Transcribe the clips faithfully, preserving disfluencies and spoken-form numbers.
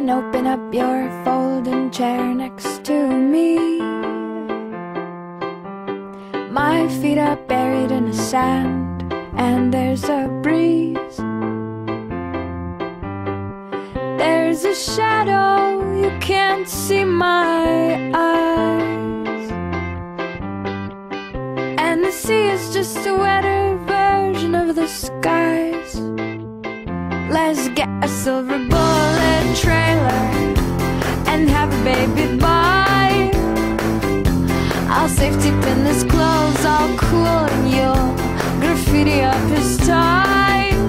and open up your folding chair next to me. My feet are buried in the sand, and there's a breeze. There's a shadow, you can't see my eyes, and the sea is just a wetter version of the skies. Let's get a silver bullet trailer and have a baby boy. I'll safety pin his clothes all cool, and you'll graffiti up his ties.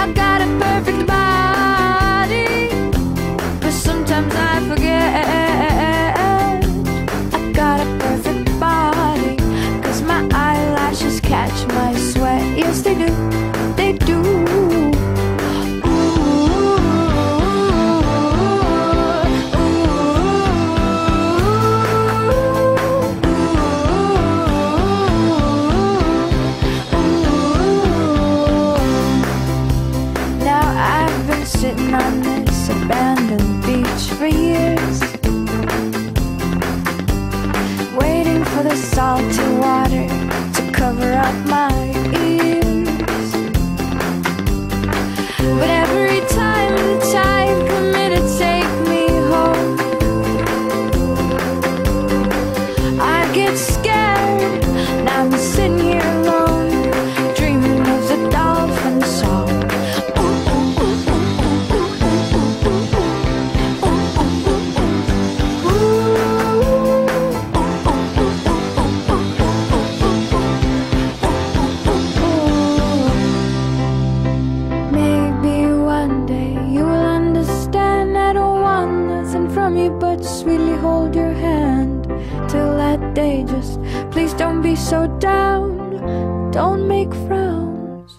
I got a perfect body, but sometimes I forget I got a perfect body, 'cause my eyelashes catch my sweat. Yes they do, they do. Sitting on this abandoned beach for years, waiting for the salty water to cover up my ears. But every time the tide comes in to take me home, I get scared. Now I'm sitting here alone, dreaming of the dolphin song. Day, just please don't be so down. Don't make frowns,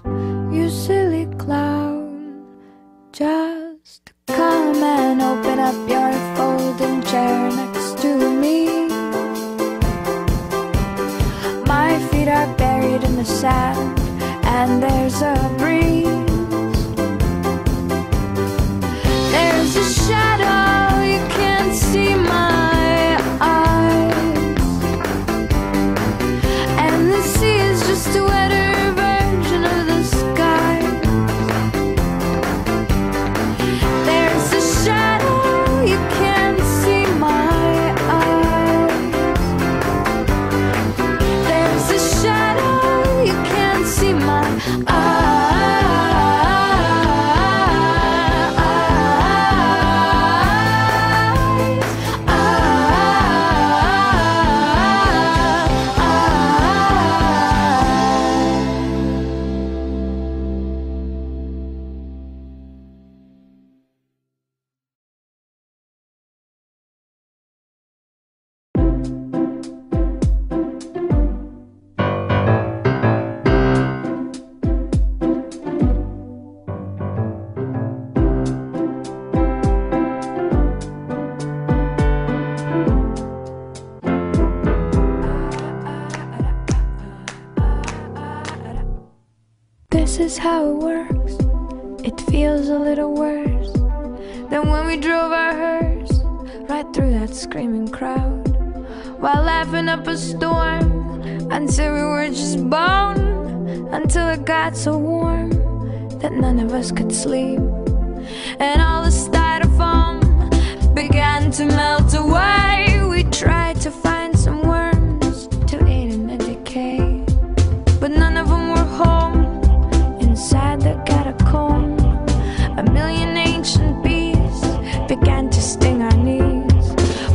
you silly clown. Just come and open up your folding chair next to me. My feet are buried in the sand, and there's a breeze. There's a shadow, you can't see my just a wetter version of the sky. There's a shadow, you can't see my eyes. There's a shadow, you can't see my This is how it works. It feels a little worse than when we drove our hearse right through that screaming crowd, while laughing up a storm until we were just bone. Until it got so warm that none of us could sleep, and all the styrofoam began to melt away. We tried to find some worms to eat and decay, but none of them were home. Inside the catacomb, a million ancient bees began to sting our knees,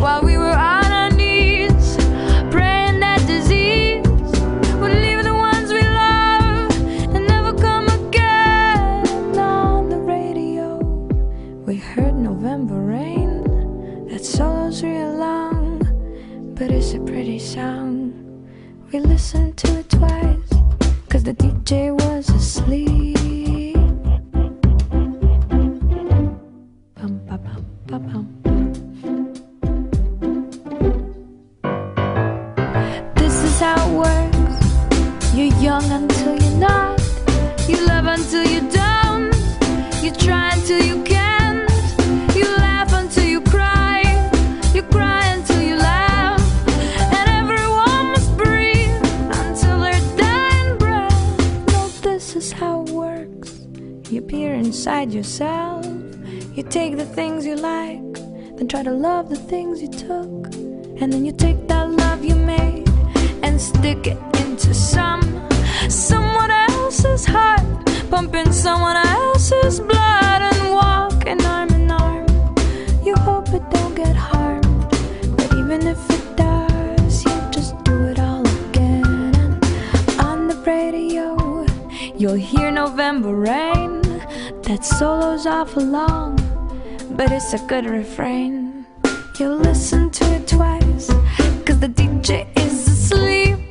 while we were on our knees, praying that disease would leave the ones we love and never come again. On the radio, we heard November rain. That solo's real long, but it's a pretty song. We listened to it twice, 'cause the D J was asleep. Bum, ba, bum, ba, bum. This is how it works. You're young until you're not. You love until you don't. You try until you can't. is how it works. You peer inside yourself. You take the things you like, then try to love the things you took. And then you take that love you made and stick it into some someone else's heart, pumping someone else's blood, and walking arm in arm. You hope it don't get harmed, but even if it does, you just do it all again. And on the radio, you'll hear November rain that solo's awful long, but it's a good refrain. You'll listen to it twice, 'cause the D J is asleep.